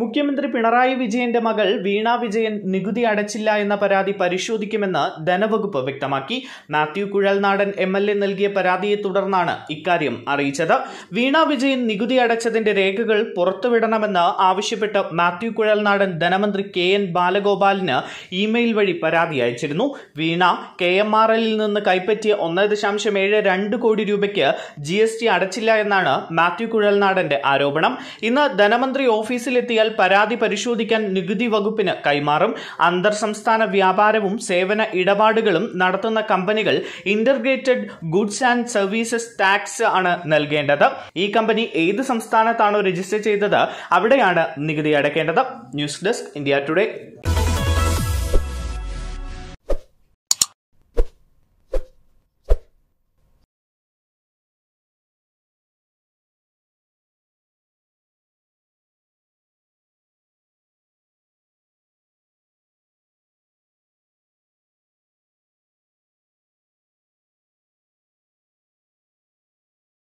മുഖ്യമന്ത്രി പിണറായി വിജയന്റെ മകൾ വീണ വിജയൻ നികുതി അടച്ചില്ല എന്ന പരാതി പരിശോധിക്കുമെന്ന് ധനവകുപ്പ് വ്യക്തമാക്കി. മാത്യു കുഴൽനാടൻ MLA നൽകിയ പരാതിയെ തുടർന്നാണ് ഇക്കാര്യം അറിയിച്ചത്. വീണ വിജയൻ നികുതി അടച്ചതിന്റെ രേഖകൾ പുറത്തുവിടണമെന്ന് ആവശ്യപ്പെട്ട് മാത്യു കുഴൽനാടൻ ധനമന്ത്രി KN ബാലഗോപാലിന് ഇമെയിൽ വഴി പരാതി അയച്ചിരുന്നു. വീണ KMRLൽ നിന്ന് കൈപ്പറ്റിയ 1.72 കോടി രൂപയ്ക്ക് GST അടച്ചില്ല എന്നാണ് മാത്യു കുഴൽനാടന്റെ ആരോപണം. ഇന്ന് ധനമന്ത്രി ഓഫീസിലെത്തിയാൽ പരാതി പരിശോധിക്കാൻ നികുതി വകുപ്പിന് കൈമാറും. അന്തർ സംസ്ഥാന വ്യാപാരവും സേവന ഇടപാടുകളും നടത്തുന്ന കമ്പനികൾ integrated goods and services tax ആണ് നൽകേണ്ടത്. ഈ കമ്പനി ഏത് സംസ്ഥാനത്താണോ രജിസ്റ്റർ ചെയ്തത് അവിടെയാണ് നികുതി അടക്കേണ്ടത്. News desk, India today.